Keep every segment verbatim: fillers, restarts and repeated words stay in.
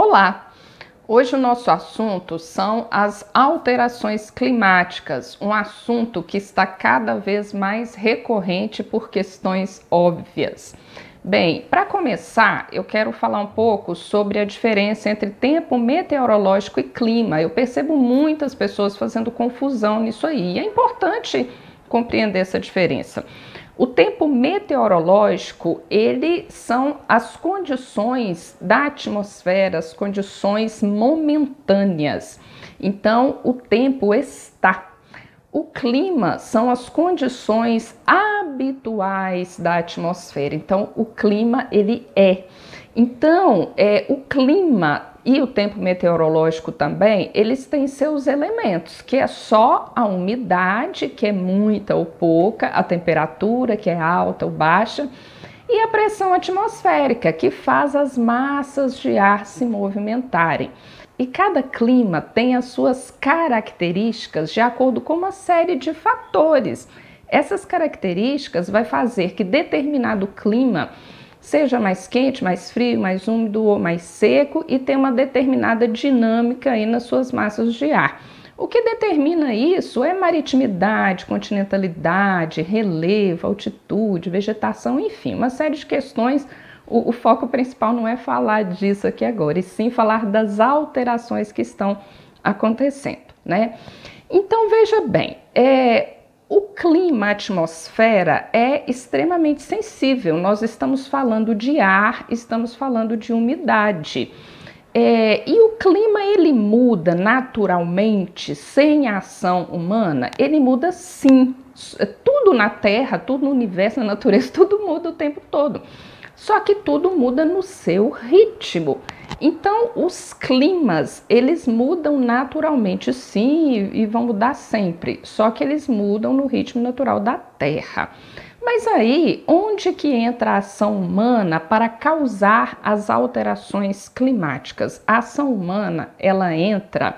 Olá! Hoje o nosso assunto são as alterações climáticas, um assunto que está cada vez mais recorrente por questões óbvias. Bem, para começar, eu quero falar um pouco sobre a diferença entre tempo meteorológico e clima. Eu percebo muitas pessoas fazendo confusão nisso aí, e é importante compreender essa diferença. O tempo meteorológico, ele são as condições da atmosfera, as condições momentâneas. Então, o tempo está. O clima são as condições habituais da atmosfera. Então, o clima, ele é. Então, é, o clima e o tempo meteorológico também, eles têm seus elementos, que é só a umidade, que é muita ou pouca, a temperatura, que é alta ou baixa, e a pressão atmosférica, que faz as massas de ar se movimentarem. E cada clima tem as suas características de acordo com uma série de fatores. Essas características vai fazer que determinado clima seja mais quente, mais frio, mais úmido ou mais seco, e tem uma determinada dinâmica aí nas suas massas de ar. O que determina isso é maritimidade, continentalidade, relevo, altitude, vegetação, enfim, uma série de questões. O, o foco principal não é falar disso aqui agora, e sim falar das alterações que estão acontecendo, né? Então, veja bem, é... O clima, a atmosfera é extremamente sensível. Nós estamos falando de ar, estamos falando de umidade. É, e o clima, ele muda naturalmente, sem a ação humana? Ele muda sim. Tudo na Terra, tudo no universo, na natureza, tudo muda o tempo todo. Só que tudo muda no seu ritmo. Então, os climas, eles mudam naturalmente, sim, e vão mudar sempre. Só que eles mudam no ritmo natural da Terra. Mas aí, onde que entra a ação humana para causar as alterações climáticas? A ação humana, ela entra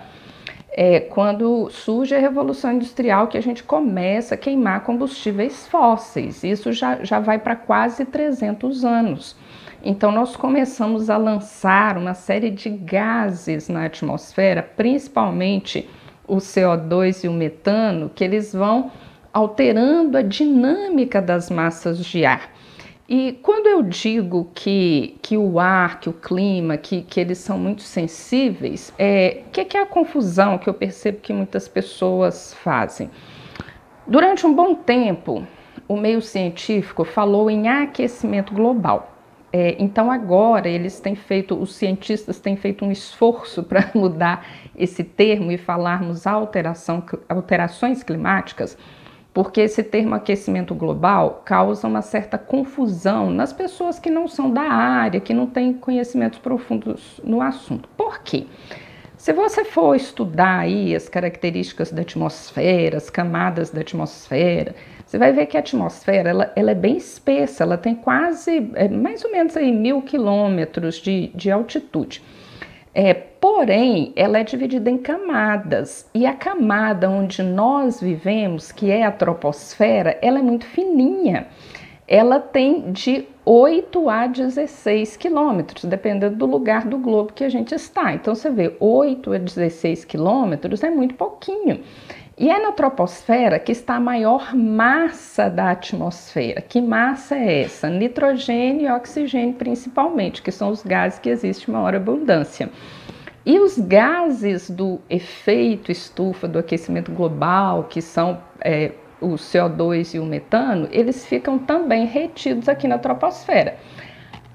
é, quando surge a Revolução Industrial, que a gente começa a queimar combustíveis fósseis. Isso já, já vai para quase trezentos anos. Então, nós começamos a lançar uma série de gases na atmosfera, principalmente o C O dois e o metano, que eles vão alterando a dinâmica das massas de ar. E quando eu digo que, que o ar, que o clima, que, que eles são muito sensíveis, é, que, que é a confusão que eu percebo que muitas pessoas fazem? Durante um bom tempo, o meio científico falou em aquecimento global. É, então agora eles têm feito, os cientistas têm feito um esforço para mudar esse termo e falarmos alteração, alterações climáticas, porque esse termo aquecimento global causa uma certa confusão nas pessoas que não são da área, que não têm conhecimentos profundos no assunto. Por quê? Se você for estudar aí as características da atmosfera, as camadas da atmosfera, você vai ver que a atmosfera ela, ela é bem espessa, ela tem quase, é, mais ou menos aí, mil quilômetros de, de altitude. É, porém, ela é dividida em camadas, e a camada onde nós vivemos, que é a troposfera, ela é muito fininha. Ela tem de oito a dezesseis quilômetros, dependendo do lugar do globo que a gente está. Então, você vê, oito a dezesseis quilômetros é muito pouquinho. E é na troposfera que está a maior massa da atmosfera. Que massa é essa? Nitrogênio e oxigênio, principalmente, que são os gases que existe maior abundância. E os gases do efeito estufa, do aquecimento global, que são... É, o C O dois e o metano, eles ficam também retidos aqui na troposfera.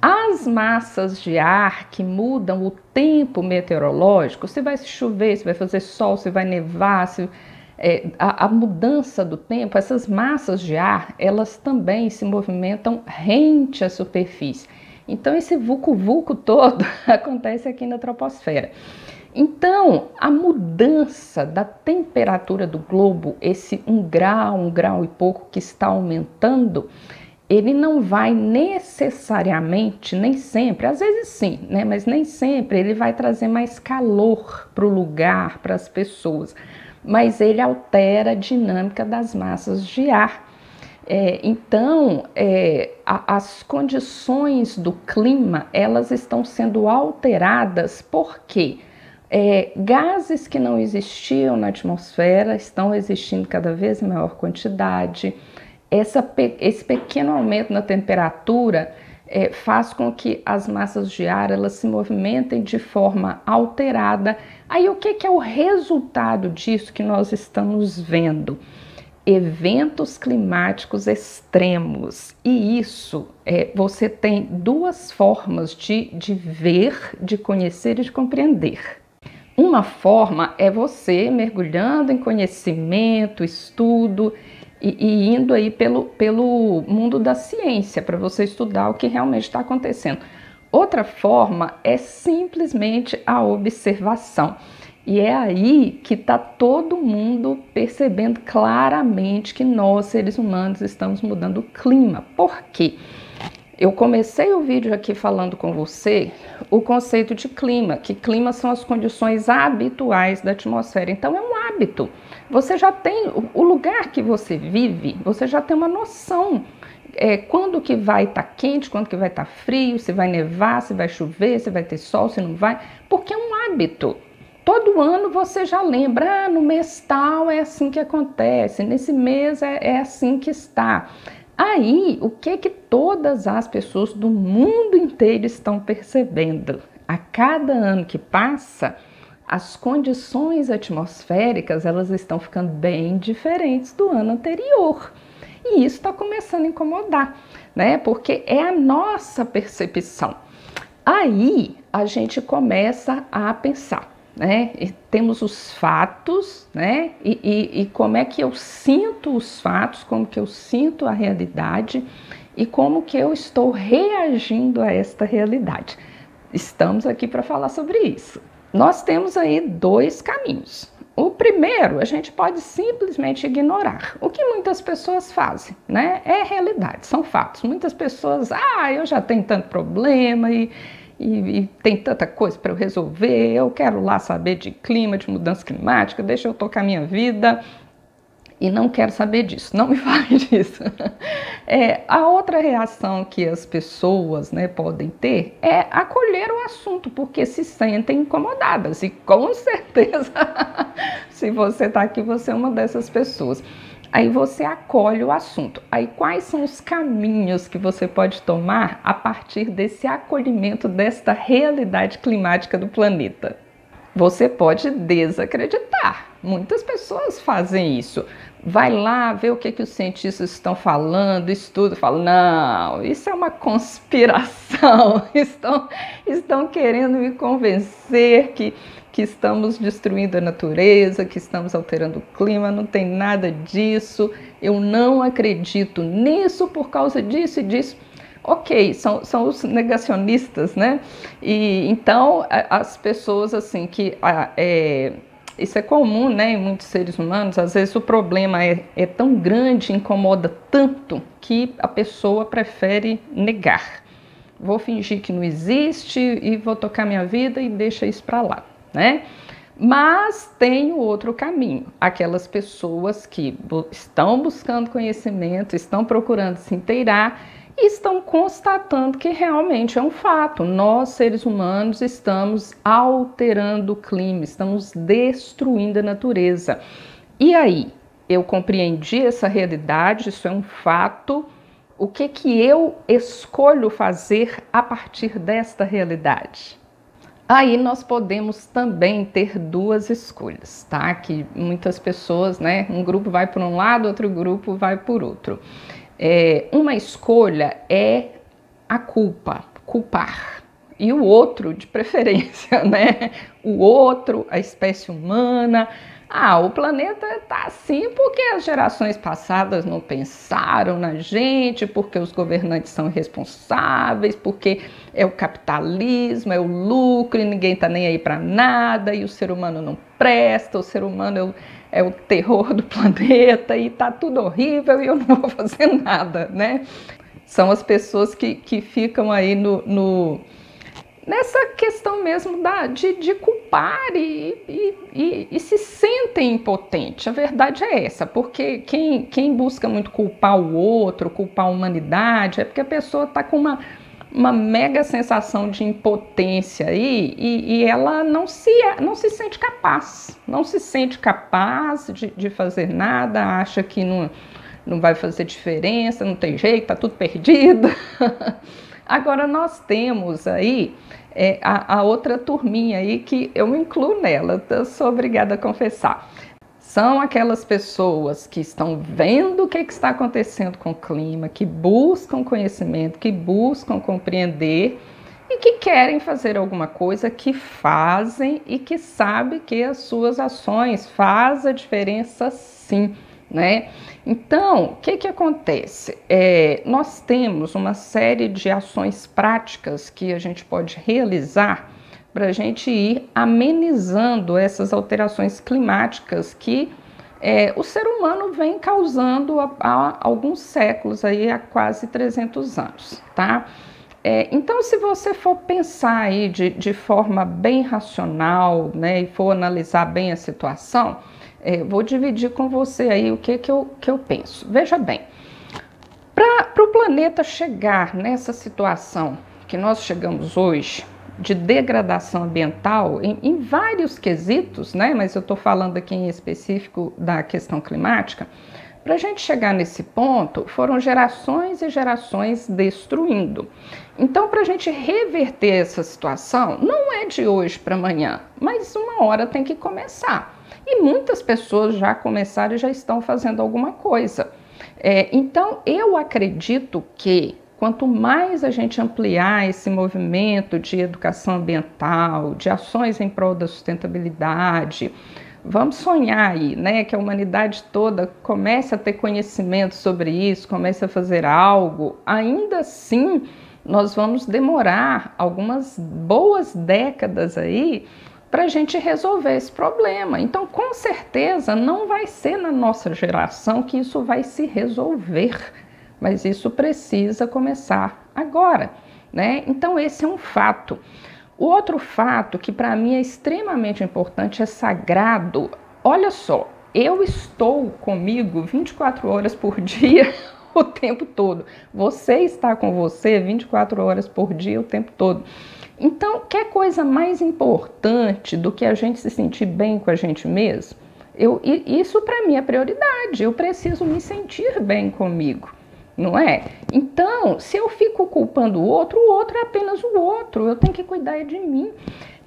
As massas de ar que mudam o tempo meteorológico, se vai chover, se vai fazer sol, se vai nevar, se, é, a, a mudança do tempo, essas massas de ar, elas também se movimentam rente à superfície. Então, esse vucu-vucu todo acontece aqui na troposfera. Então, a mudança da temperatura do globo, esse um grau, um grau e pouco que está aumentando, ele não vai necessariamente, nem sempre, às vezes sim, né? Mas nem sempre ele vai trazer mais calor para o lugar, para as pessoas. Mas ele altera a dinâmica das massas de ar. É, então, é, a, as condições do clima, elas estão sendo alteradas porque é, gases que não existiam na atmosfera estão existindo cada vez em maior quantidade. Essa, esse pequeno aumento na temperatura é, faz com que as massas de ar elas se movimentem de forma alterada. Aí o que, que é o resultado disso que nós estamos vendo? Eventos climáticos extremos, e isso é, você tem duas formas de, de ver, de conhecer e de compreender. Uma forma é você mergulhando em conhecimento, estudo e, e indo aí pelo, pelo mundo da ciência para você estudar o que realmente está acontecendo. Outra forma é simplesmente a observação. E é aí que está todo mundo percebendo claramente que nós, seres humanos, estamos mudando o clima. Por quê? Eu comecei o vídeo aqui falando com você o conceito de clima, que clima são as condições habituais da atmosfera. Então é um hábito. Você já tem o lugar que você vive, você já tem uma noção. É, quando que vai estar tá quente, quando que vai estar tá frio, se vai nevar, se vai chover, se vai ter sol, se não vai. Porque é um hábito. Todo ano você já lembra, ah, no mês tal é assim que acontece, nesse mês é, é assim que está. Aí, o que que todas as pessoas do mundo inteiro estão percebendo? A cada ano que passa, as condições atmosféricas elas estão ficando bem diferentes do ano anterior. E isso está começando a incomodar, né? Porque é a nossa percepção. Aí, a gente começa a pensar. Né? E temos os fatos, né? e, e, e como é que eu sinto os fatos, como que eu sinto a realidade e como que eu estou reagindo a esta realidade. Estamos aqui para falar sobre isso. Nós temos aí dois caminhos. O primeiro, a gente pode simplesmente ignorar. O que muitas pessoas fazem, né? É realidade, são fatos. Muitas pessoas, ah, eu já tenho tanto problema e... E, e tem tanta coisa para eu resolver, eu quero lá saber de clima, de mudança climática, deixa eu tocar minha vida e não quero saber disso, não me fale disso. É, a outra reação que as pessoas, né, podem ter é acolher o assunto, porque se sentem incomodadas e com certeza, se você está aqui, você é uma dessas pessoas. Aí você acolhe o assunto. Aí quais são os caminhos que você pode tomar a partir desse acolhimento desta realidade climática do planeta? Você pode desacreditar. Muitas pessoas fazem isso. Vai lá, vê o que, que os cientistas estão falando, estuda, fala, não, isso é uma conspiração. Estão, estão querendo me convencer que... que estamos destruindo a natureza, que estamos alterando o clima, não tem nada disso, eu não acredito nisso por causa disso e disso. Ok, são, são os negacionistas, né? E então, as pessoas assim, que é, isso é comum, né, em muitos seres humanos, às vezes o problema é, é tão grande, incomoda tanto, que a pessoa prefere negar. Vou fingir que não existe e vou tocar minha vida e deixa isso para lá. Né? Mas tem o outro caminho, aquelas pessoas que estão buscando conhecimento, estão procurando se inteirar e estão constatando que realmente é um fato. Nós, seres humanos, estamos alterando o clima, estamos destruindo a natureza. E aí, eu compreendi essa realidade, isso é um fato, o que que eu escolho fazer a partir desta realidade? Aí nós podemos também ter duas escolhas, tá? Que muitas pessoas, né? Um grupo vai por um lado, outro grupo vai por outro. É, uma escolha é a culpa, culpar. E o outro, de preferência, né? O outro, a espécie humana. Ah, o planeta tá assim porque as gerações passadas não pensaram na gente, porque os governantes são irresponsáveis, porque é o capitalismo, é o lucro e ninguém tá nem aí para nada e o ser humano não presta, o ser humano é o, é o terror do planeta e tá tudo horrível e eu não vou fazer nada, né? São as pessoas que, que ficam aí no... no nessa questão mesmo da, de, de culpar e, e, e, e se sentem impotentes. A verdade é essa, porque quem, quem busca muito culpar o outro, culpar a humanidade, é porque a pessoa está com uma, uma mega sensação de impotência aí, e, e ela não se, não se sente capaz, não se sente capaz de, de fazer nada, acha que não, não vai fazer diferença, não tem jeito, está tudo perdido. Agora, nós temos aí é, a, a outra turminha aí que eu incluo nela, sou obrigada a confessar. São aquelas pessoas que estão vendo o que, que está acontecendo com o clima, que buscam conhecimento, que buscam compreender e que querem fazer alguma coisa, que fazem e que sabem que as suas ações fazem a diferença sim, né? Então, o que que acontece? É, nós temos uma série de ações práticas que a gente pode realizar para a gente ir amenizando essas alterações climáticas que é, o ser humano vem causando há, há alguns séculos, aí, há quase trezentos anos, tá? É, então, se você for pensar aí de, de forma bem racional, né, e for analisar bem a situação, É, vou dividir com você aí o que, que, eu, que eu penso. Veja bem, para o planeta chegar nessa situação que nós chegamos hoje, de degradação ambiental, em, em vários quesitos, né? Mas eu estou falando aqui em específico da questão climática, para a gente chegar nesse ponto, foram gerações e gerações destruindo. Então, para a gente reverter essa situação, não é de hoje para amanhã, mas uma hora tem que começar. E muitas pessoas já começaram e já estão fazendo alguma coisa. É, então, eu acredito que quanto mais a gente ampliar esse movimento de educação ambiental, de ações em prol da sustentabilidade, vamos sonhar aí, né, que a humanidade toda comece a ter conhecimento sobre isso, comece a fazer algo, ainda assim nós vamos demorar algumas boas décadas aí para a gente resolver esse problema. Então, com certeza, não vai ser na nossa geração que isso vai se resolver, mas isso precisa começar agora, né? Então, esse é um fato. O outro fato que para mim é extremamente importante, é sagrado. Olha só, eu estou comigo vinte e quatro horas por dia o tempo todo. Você está com você vinte e quatro horas por dia o tempo todo. Então, que coisa mais importante do que a gente se sentir bem com a gente mesmo? Eu, isso para mim é prioridade, eu preciso me sentir bem comigo, não é? Então, se eu fico culpando o outro, o outro é apenas o outro, eu tenho que cuidar de mim.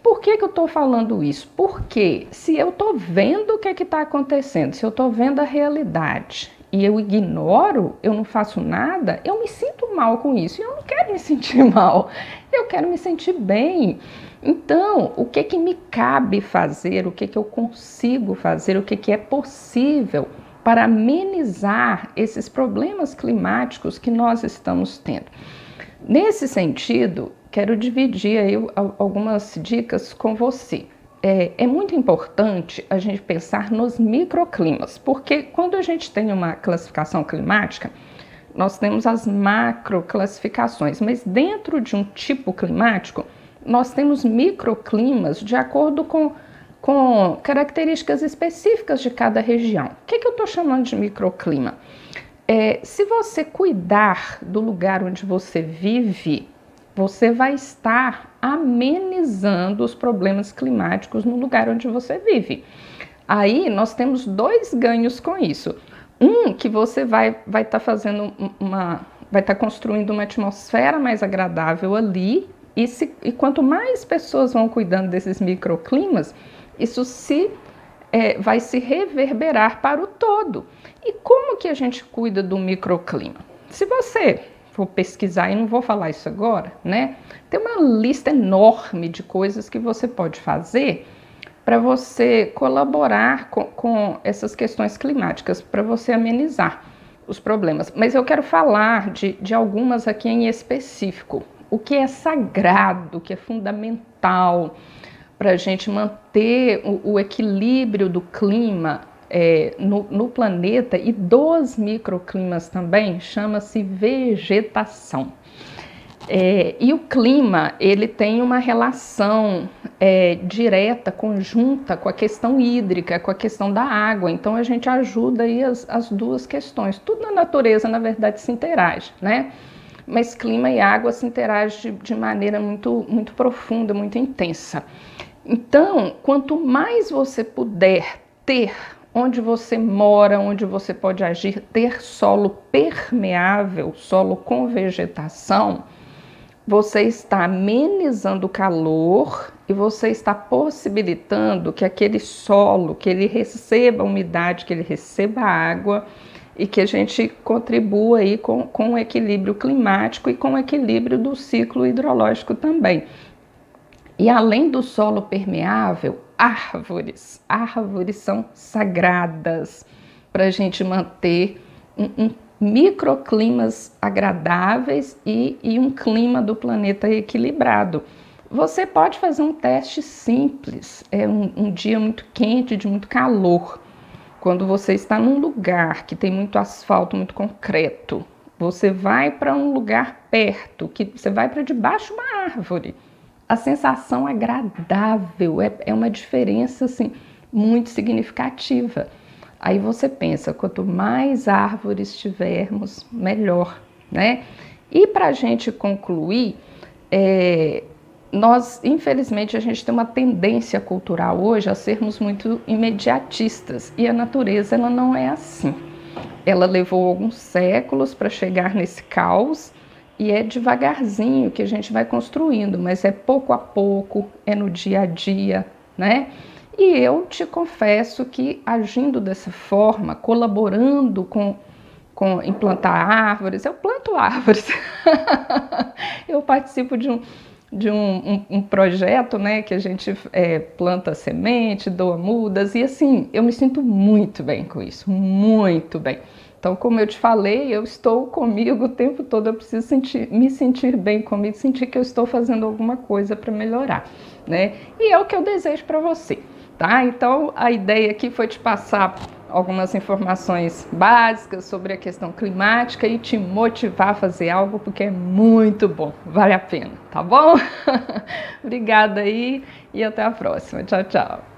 Por que que eu estou falando isso? Porque se eu estou vendo o que que está acontecendo, se eu estou vendo a realidade e eu ignoro, eu não faço nada, eu me sinto mal com isso. E eu não quero me sentir mal, eu quero me sentir bem. Então, o que que me cabe fazer, o que que eu consigo fazer, o que que é possível para amenizar esses problemas climáticos que nós estamos tendo? Nesse sentido, quero dividir aí algumas dicas com você. É, é muito importante a gente pensar nos microclimas, porque quando a gente tem uma classificação climática, nós temos as macroclassificações, mas dentro de um tipo climático, nós temos microclimas de acordo com, com características específicas de cada região. O que, que eu estou chamando de microclima? É, se você cuidar do lugar onde você vive, você vai estar amenizando os problemas climáticos no lugar onde você vive. Aí nós temos dois ganhos com isso. Um, que você vai estar vai tá fazendo uma, vai estar tá construindo uma atmosfera mais agradável ali, e, se, e quanto mais pessoas vão cuidando desses microclimas, isso se é, vai se reverberar para o todo. E como que a gente cuida do microclima? Se você vou pesquisar e não vou falar isso agora, né? Tem uma lista enorme de coisas que você pode fazer para você colaborar com, com essas questões climáticas, para você amenizar os problemas. Mas eu quero falar de, de algumas aqui em específico. O que é sagrado, o que é fundamental para a gente manter o, o equilíbrio do clima É, no, no planeta e dos microclimas também, chama-se vegetação. É, e o clima, ele tem uma relação é, direta, conjunta com a questão hídrica, com a questão da água. Então a gente ajuda aí as, as duas questões. Tudo na natureza, na verdade, se interage, né? Mas clima e água se interagem de, de maneira muito, muito profunda, muito intensa. Então, quanto mais você puder ter onde você mora, onde você pode agir, ter solo permeável, solo com vegetação, você está amenizando o calor e você está possibilitando que aquele solo, que ele receba umidade, que ele receba água e que a gente contribua aí com, com o equilíbrio climático e com o equilíbrio do ciclo hidrológico também. E além do solo permeável, árvores. Árvores são sagradas para a gente manter um, um microclimas agradáveis e, e um clima do planeta equilibrado. Você pode fazer um teste simples, é um, um dia muito quente, de muito calor. Quando você está num lugar que tem muito asfalto, muito concreto, você vai para um lugar perto, que você vai para debaixo de uma árvore. A sensação agradável é, é uma diferença assim, muito significativa. Aí você pensa, quanto mais árvores tivermos, melhor, né? E para a gente concluir, é, nós, infelizmente, a gente tem uma tendência cultural hoje a sermos muito imediatistas. E a natureza, ela não é assim. Ela levou alguns séculos para chegar nesse caos. E é devagarzinho que a gente vai construindo, mas é pouco a pouco, é no dia a dia, né? E eu te confesso que agindo dessa forma, colaborando com, com implantar árvores, eu planto árvores. Eu participo de um, de um, um, um projeto, né, que a gente é, planta semente, doa mudas, e assim, eu me sinto muito bem com isso, muito bem. Então, como eu te falei, eu estou comigo o tempo todo, eu preciso sentir, me sentir bem comigo, sentir que eu estou fazendo alguma coisa para melhorar, né? E é o que eu desejo para você, tá? Então, a ideia aqui foi te passar algumas informações básicas sobre a questão climática e te motivar a fazer algo, porque é muito bom, vale a pena, tá bom? Obrigada aí e até a próxima. Tchau, tchau.